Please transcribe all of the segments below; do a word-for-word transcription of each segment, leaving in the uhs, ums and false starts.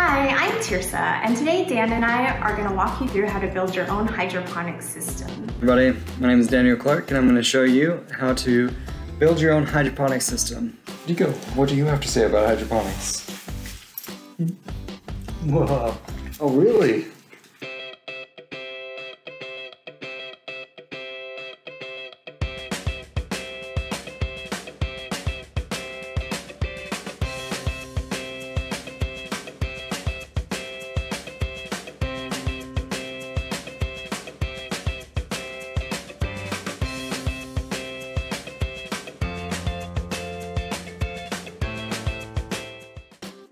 Hi, I'm Tirsa, and today Dan and I are going to walk you through how to build your own hydroponic system. Everybody, my name is Daniel Clark, and I'm going to show you how to build your own hydroponic system. Nico, what do you have to say about hydroponics? Whoa. Oh, really?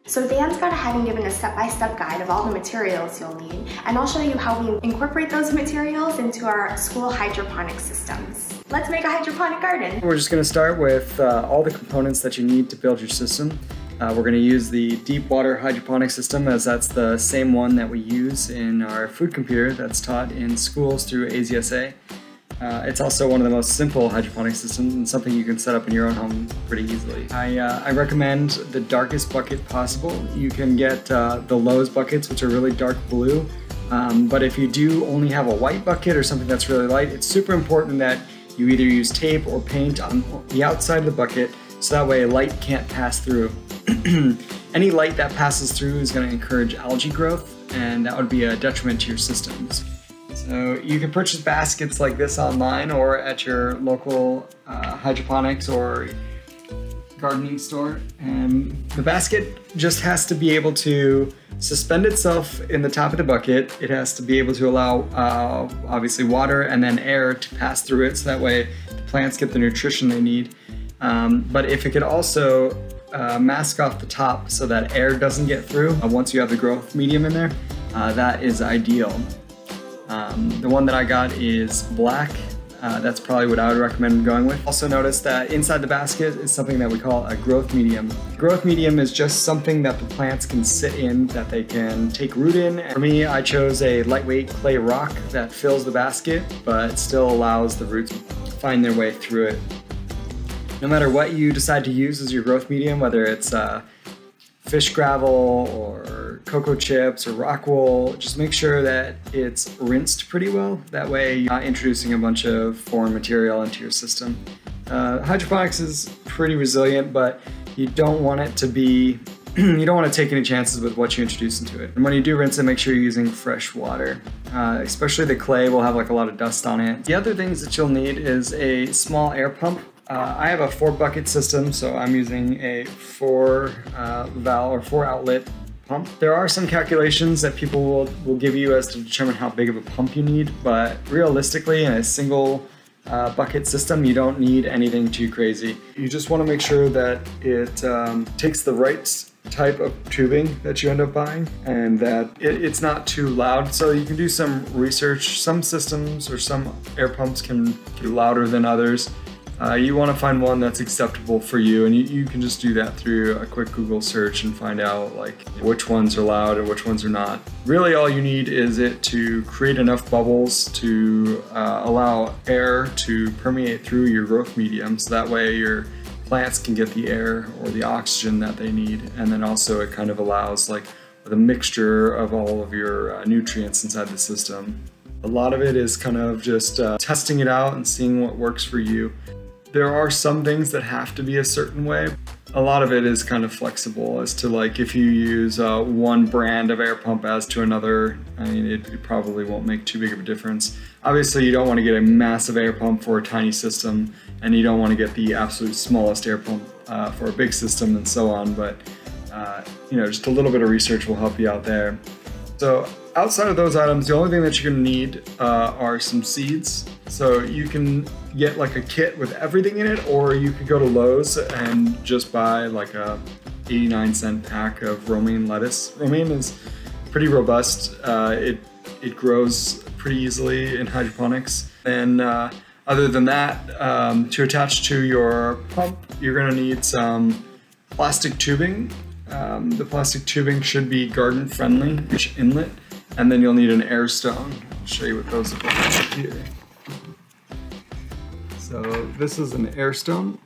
So Dan's gone ahead and given a step-by-step guide of all the materials you'll need, and I'll show you how we incorporate those materials into our school hydroponic systems. Let's make a hydroponic garden! We're just going to start with uh, all the components that you need to build your system. Uh, we're going to use the deep water hydroponic system, as that's the same one that we use in our food computer that's taught in schools through A Z S A. Uh, it's also one of the most simple hydroponic systems and something you can set up in your own home pretty easily. I, uh, I recommend the darkest bucket possible. You can get uh, the Lowe's buckets, which are really dark blue, um, but if you do only have a white bucket or something that's really light, it's super important that you either use tape or paint on the outside of the bucket so that way light can't pass through. Any light that passes through is going to encourage algae growth, and that would be a detriment to your systems. So you can purchase baskets like this online or at your local uh, hydroponics or gardening store. And the basket just has to be able to suspend itself in the top of the bucket. It has to be able to allow uh, obviously water and then air to pass through it, so that way the plants get the nutrition they need. Um, but if it could also uh, mask off the top so that air doesn't get through uh, once you have the growth medium in there, uh, that is ideal. Um, the one that I got is black. Uh, that's probably what I would recommend going with. Also notice that inside the basket is something that we call a growth medium. Growth medium is just something that the plants can sit in, that they can take root in. For me, I chose a lightweight clay rock that fills the basket, but still allows the roots to find their way through it. No matter what you decide to use as your growth medium, whether it's uh, fish gravel or cocoa chips or rock wool, just make sure that it's rinsed pretty well. That way you're not introducing a bunch of foreign material into your system. Uh, hydroponics is pretty resilient, but you don't want it to be, you don't want to take any chances with what you introduce into it. And when you do rinse it, make sure you're using fresh water. Uh, especially the clay will have like a lot of dust on it. The other things that you'll need is a small air pump. Uh, I have a four bucket system, so I'm using a four uh, valve or four outlet pump. There are some calculations that people will, will give you as to determine how big of a pump you need, but realistically in a single uh, bucket system you don't need anything too crazy. You just want to make sure that it um, takes the right type of tubing that you end up buying, and that it, it's not too loud. So you can do some research. Some systems or some air pumps can be louder than others. Uh, you want to find one that's acceptable for you, and you, you can just do that through a quick Google search and find out like which ones are loud and which ones are not. Really all you need is it to create enough bubbles to uh, allow air to permeate through your growth medium, so that way your plants can get the air or the oxygen that they need, and then also it kind of allows like the mixture of all of your uh, nutrients inside the system. A lot of it is kind of just uh, testing it out and seeing what works for you. There are some things that have to be a certain way. A lot of it is kind of flexible as to like if you use uh, one brand of air pump as to another, I mean, it, it probably won't make too big of a difference. Obviously you don't want to get a massive air pump for a tiny system, and you don't want to get the absolute smallest air pump uh, for a big system and so on, but uh, you know, just a little bit of research will help you out there. So outside of those items, the only thing that you're going to need uh, are some seeds. So you can get like a kit with everything in it, or you could go to Lowe's and just buy like a eighty-nine cent pack of romaine lettuce. Romaine is pretty robust. Uh, it, it grows pretty easily in hydroponics. And uh, other than that, um, to attach to your pump, you're going to need some plastic tubing. Um, the plastic tubing should be garden friendly, each inlet, and then you'll need an air stone. I'll show you what those look like here. So this is an air stone,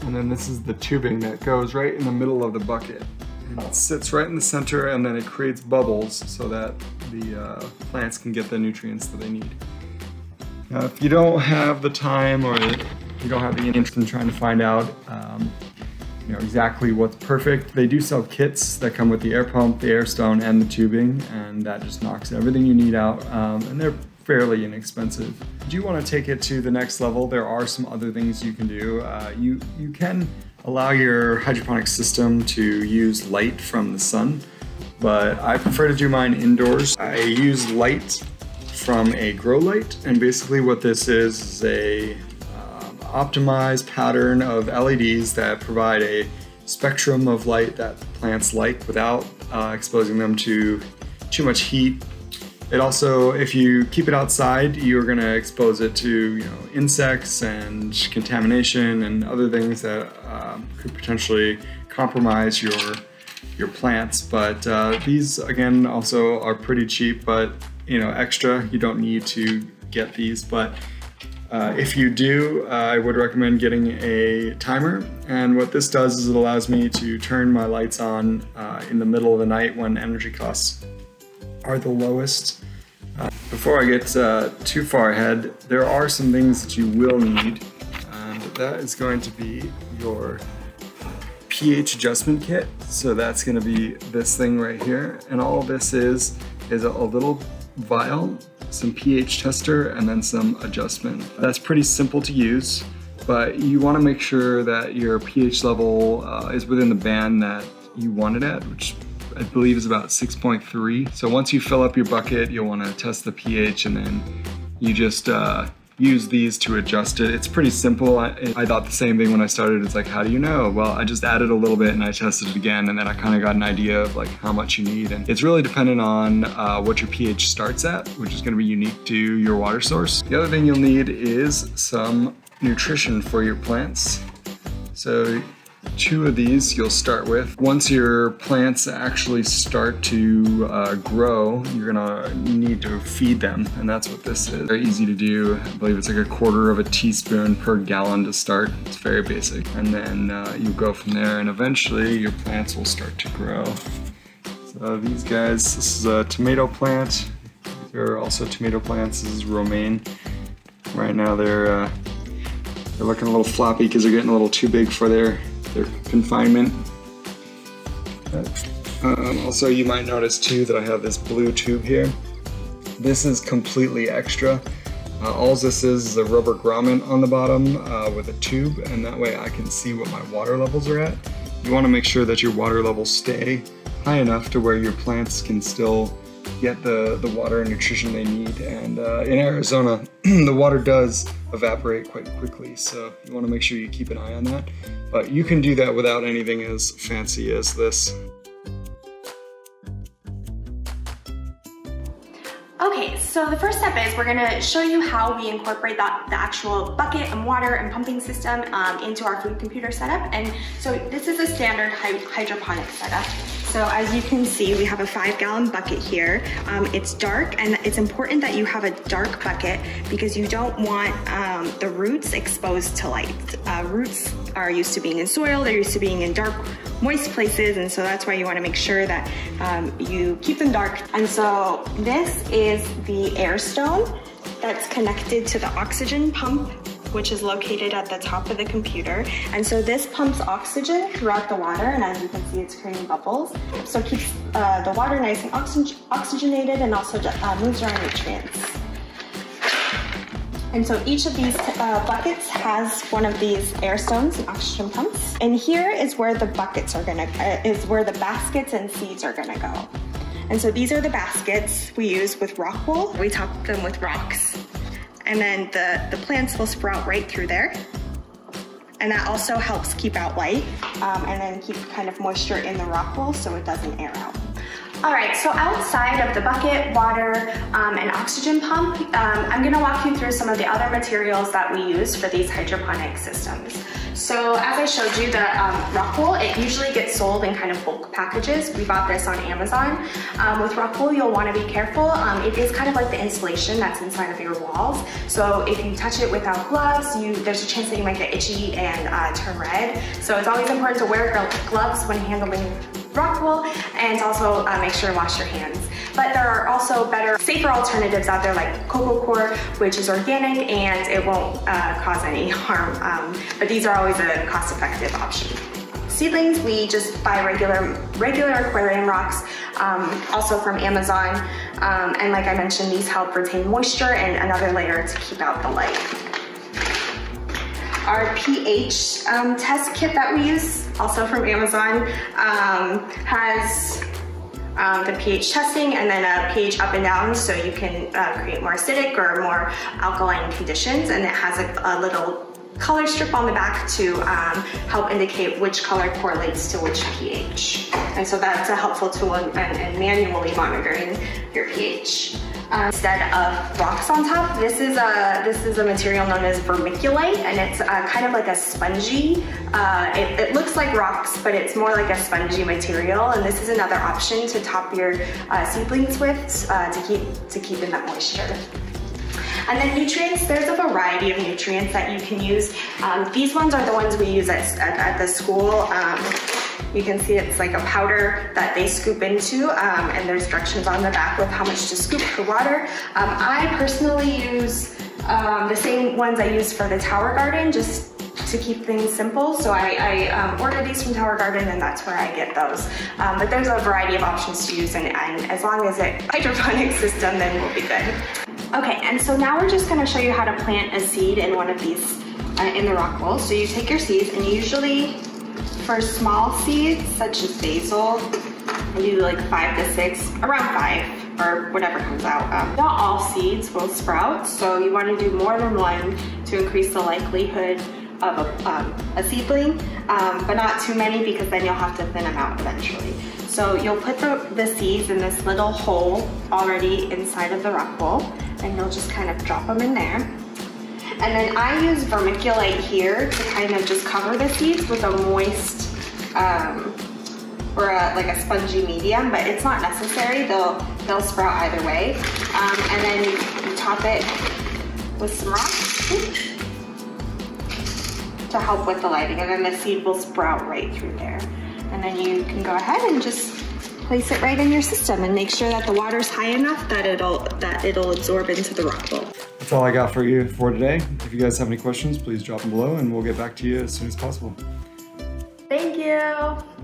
and then this is the tubing that goes right in the middle of the bucket. and it sits right in the center, and then it creates bubbles so that the uh, plants can get the nutrients that they need. Now, if you don't have the time or you don't have the interest in trying to find out um, you know, exactly what's perfect, they do sell kits that come with the air pump, the air stone, and the tubing, and that just knocks everything you need out, um, and they're fairly inexpensive. If you want to take it to the next level, there are some other things you can do. Uh, you, you can allow your hydroponic system to use light from the sun, but I prefer to do mine indoors. I use light from a grow light, and basically what this is is a um, optimized pattern of L E Ds that provide a spectrum of light that plants like without uh, exposing them to too much heat. It also, if you keep it outside, you're going to expose it to, you know, insects and contamination and other things that um, could potentially compromise your your plants. But uh, these, again, also are pretty cheap, but, you know, extra. You don't need to get these, but uh, if you do, uh, I would recommend getting a timer. And what this does is it allows me to turn my lights on uh, in the middle of the night when energy costs are the lowest. Uh, before I get uh, too far ahead, there are some things that you will need, and that is going to be your pH adjustment kit. So that's going to be this thing right here, and all this is is a little vial, some pH tester, and then some adjustment. That's pretty simple to use, but you want to make sure that your pH level uh, is within the band that you want it at, which I believe is about six point three. So once you fill up your bucket, you'll want to test the pH, and then you just uh, use these to adjust it. It's pretty simple. I, I thought the same thing when I started. It's like, how do you know? Well, I just added a little bit and I tested it again, and then I kind of got an idea of like how much you need. And it's really dependent on uh, what your pH starts at, which is going to be unique to your water source. The other thing you'll need is some nutrition for your plants. So two of these you'll start with. Once your plants actually start to uh, grow, you're gonna need to feed them, and that's what this is. Very easy to do. I believe it's like a quarter of a teaspoon per gallon to start. It's very basic. And then uh, you go from there, and eventually your plants will start to grow. So these guys, this is a tomato plant. There are also tomato plants. This is romaine. Right now they're, uh, they're looking a little floppy because they're getting a little too big for their Their confinement. Um, also, you might notice too that I have this blue tube here. This is completely extra. Uh, all this is is a rubber grommet on the bottom uh, with a tube, and that way I can see what my water levels are at. You want to make sure that your water levels stay high enough to where your plants can still get the, the water and nutrition they need. And uh, in Arizona, the water does evaporate quite quickly, so you want to make sure you keep an eye on that. But you can do that without anything as fancy as this. Okay, so the first step is we're going to show you how we incorporate that, the actual bucket and water and pumping system um, into our food computer setup. And so this is a standard hy hydroponic setup. So as you can see, we have a five gallon bucket here. Um, it's dark, and it's important that you have a dark bucket because you don't want um, the roots exposed to light. Uh, roots are used to being in soil, they're used to being in dark, moist places, and so that's why you want to make sure that um, you keep them dark. And so this is the air stone that's connected to the oxygen pump, which is located at the top of the computer. And so this pumps oxygen throughout the water, and as you can see, it's creating bubbles. So it keeps uh, the water nice and oxy oxygenated and also uh, moves around nutrients. And so each of these uh, buckets has one of these air stones and oxygen pumps. And here is where the buckets are gonna, uh, is where the baskets and seeds are gonna go. And so these are the baskets we use with rock wool. We top them with rocks, and then the, the plants will sprout right through there. And that also helps keep out light um, and then keep kind of moisture in the rock wool so it doesn't air out. All right, so outside of the bucket, water, um, and oxygen pump, um, I'm gonna walk you through some of the other materials that we use for these hydroponic systems. So as I showed you, the um, rock wool, it usually gets sold in kind of bulk packages. We bought this on Amazon. Um, with rock wool, you'll wanna be careful. Um, it is kind of like the insulation that's inside of your walls. So if you touch it without gloves, you, there's a chance that you might get itchy and uh, turn red. So it's always important to wear gloves when handling Rockwell, and also uh, make sure and wash your hands. But there are also better, safer alternatives out there like CocoCore, which is organic and it won't uh, cause any harm. Um, but these are always a cost-effective option. Seedlings, we just buy regular regular aquarium rocks, um, also from Amazon. Um, and like I mentioned, these help retain moisture and another layer to keep out the light. Our pH um, test kit that we use, also from Amazon, um, has um, the pH testing and then a pH up and down, so you can uh, create more acidic or more alkaline conditions, and it has a, a little color strip on the back to um, help indicate which color correlates to which pH. And so that's a helpful tool in, in, in manually monitoring your pH. Um, instead of rocks on top, this is a this is a material known as vermiculite, and it's uh, kind of like a spongy. Uh, it, it looks like rocks, but it's more like a spongy material. And this is another option to top your uh, seedlings with uh, to keep to keep in that moisture. And then nutrients, there's a variety of nutrients that you can use. Um, these ones are the ones we use at, at, at the school. Um, you can see it's like a powder that they scoop into, um, and there's directions on the back with how much to scoop for water. Um, I personally use um, the same ones I use for the Tower Garden, just to keep things simple. So I, I um, order these from Tower Garden, and that's where I get those. Um, but there's a variety of options to use, and, and as long as it's a hydroponic system, then we'll be good. Okay, and so now we're just going to show you how to plant a seed in one of these uh, in the rock bowl. So you take your seeds, and usually for small seeds such as basil, I do like five to six, around five or whatever comes out. Um, not all seeds will sprout, so you want to do more than one to increase the likelihood of a, um, a seedling, um, but not too many, because then you'll have to thin them out eventually. So you'll put the, the seeds in this little hole already inside of the rock bowl, and you'll just kind of drop them in there. And then I use vermiculite here to kind of just cover the seeds with a moist um, or a, like a spongy medium, but it's not necessary. They'll, they'll sprout either way. Um, and then you, you top it with some rock to help with the lighting, and then the seed will sprout right through there. And then you can go ahead and just place it right in your system, and make sure that the water's high enough that it'll that it'll absorb into the rock bowl. That's all I got for you for today. If you guys have any questions, please drop them below, and we'll get back to you as soon as possible. Thank you.